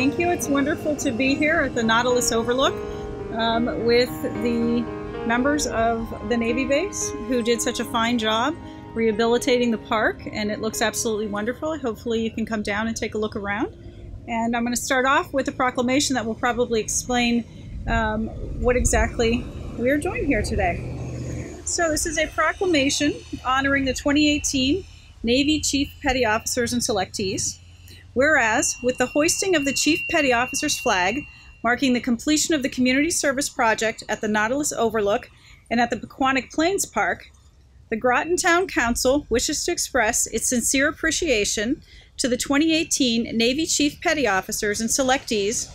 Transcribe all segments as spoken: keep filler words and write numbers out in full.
Thank you. It's wonderful to be here at the Nautilus Overlook um, with the members of the Navy base who did such a fine job rehabilitating the park, and it looks absolutely wonderful. Hopefully you can come down and take a look around. And I'm going to start off with a proclamation that will probably explain um, what exactly we are doing here today. So this is a proclamation honoring the twenty eighteen Navy Chief Petty Officers and Selectees. Whereas, with the hoisting of the Chief Petty Officer's flag, marking the completion of the community service project at the Nautilus Overlook and at the Poquonnock Plains Park, the Groton Town Council wishes to express its sincere appreciation to the twenty eighteen Navy Chief Petty Officers and Selectees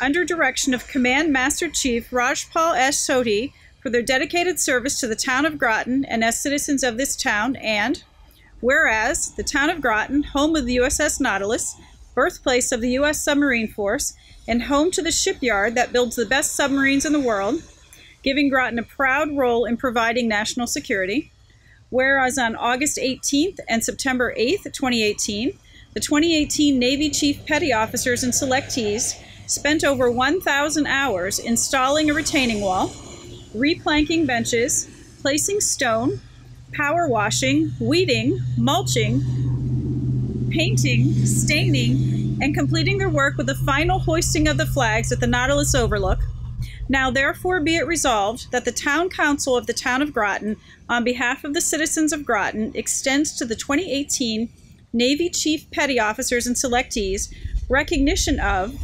under direction of Command Master Chief Rajpal S. Sodhi for their dedicated service to the town of Groton and as citizens of this town, and whereas the town of Groton, home of the U S S Nautilus, birthplace of the U S submarine force, and home to the shipyard that builds the best submarines in the world, giving Groton a proud role in providing national security. Whereas on August eighteenth and September eighth, twenty eighteen, the twenty eighteen Navy Chief Petty Officers and Selectees spent over one thousand hours installing a retaining wall, replanking benches, placing stone, power washing, weeding, mulching, painting, staining, and completing their work with the final hoisting of the flags at the Nautilus Overlook. Now therefore be it resolved that the Town Council of the Town of Groton, on behalf of the citizens of Groton, extends to the twenty eighteen Navy Chief Petty Officers and Selectees recognition of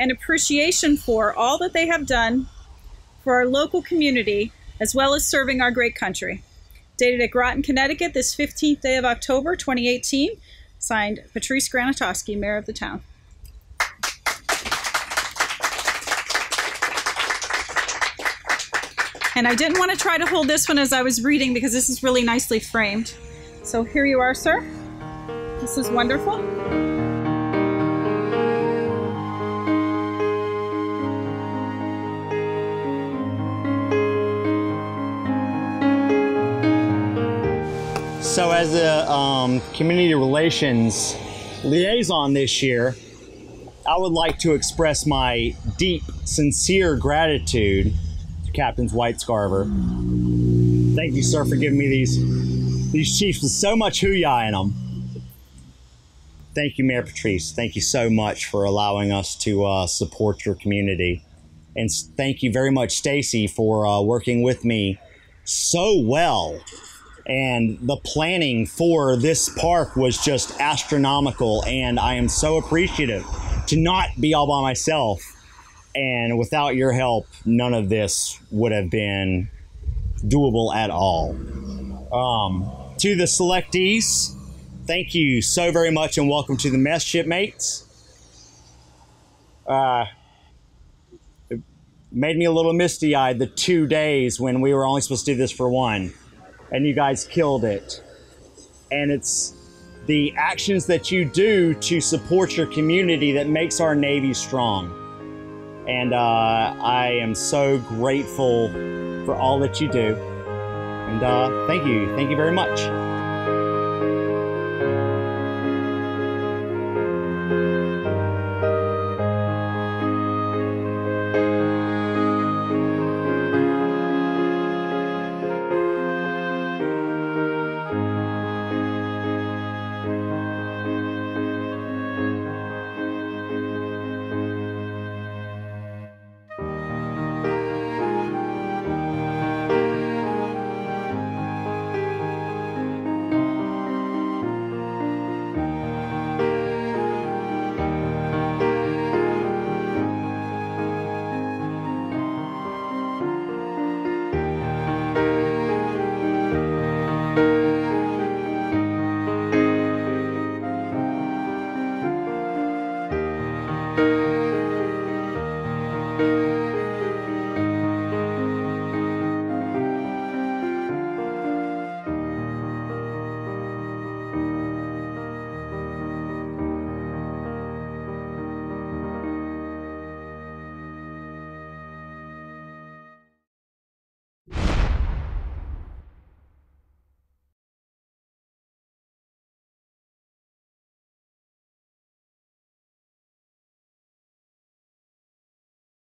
and appreciation for all that they have done for our local community, as well as serving our great country. Dated at Groton, Connecticut, this fifteenth day of October, twenty eighteen, signed Patrice Granatosky, Mayor of the town. And I didn't want to try to hold this one as I was reading because this is really nicely framed. So here you are, sir. This is wonderful. So as the um, community relations liaison this year, I would like to express my deep, sincere gratitude to Captain Whitescarver. Thank you, sir, for giving me these, these chiefs with so much hoo-yah in them. Thank you, Mayor Patrice. Thank you so much for allowing us to uh, support your community. And thank you very much, Stacy, for uh, working with me so well. And the planning for this park was just astronomical, and I am so appreciative to not be all by myself. And without your help, none of this would have been doable at all. Um, to the selectees, thank you so very much, and welcome to the mess, shipmates. Uh, it made me a little misty-eyed the two days when we were only supposed to do this for one. And you guys killed it. And it's the actions that you do to support your community that makes our Navy strong. And uh, I am so grateful for all that you do. And uh, thank you, thank you very much. Thank you.